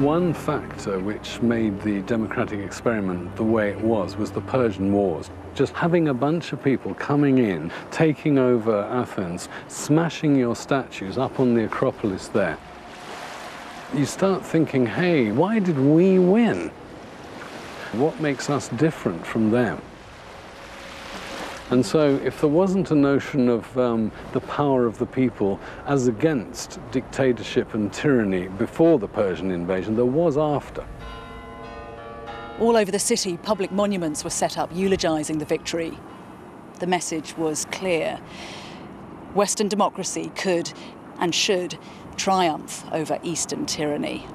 One factor which made the democratic experiment the way it was the Persian Wars. Just having a bunch of people coming in, taking over Athens, smashing your statues up on the Acropolis there. You start thinking, hey, why did we win? What makes us different from them? And so if there wasn't a notion of the power of the people as against dictatorship and tyranny before the Persian invasion, there was after. All over the city, public monuments were set up eulogising the victory. The message was clear. Western democracy could and should triumph over Eastern tyranny.